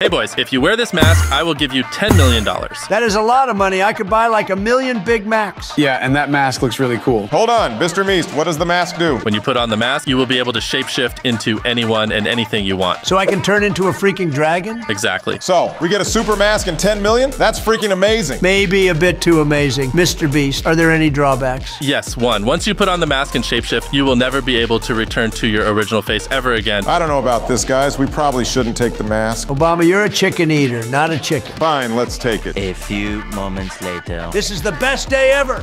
Hey boys, if you wear this mask, I will give you $10 million. That is a lot of money. I could buy like 1 million Big Macs. Yeah, and that mask looks really cool. Hold on, Mr. Beast, what does the mask do? When you put on the mask, you will be able to shapeshift into anyone and anything you want. So I can turn into a freaking dragon? Exactly. So, we get a super mask and 10 million? That's freaking amazing. Maybe a bit too amazing. Mr. Beast, are there any drawbacks? Yes, one. Once you put on the mask and shapeshift, you will never be able to return to your original face ever again. I don't know about this, guys. We probably shouldn't take the mask. Obama, you're a chicken eater, not a chicken. Fine, let's take it. A few moments later. This is the best day ever.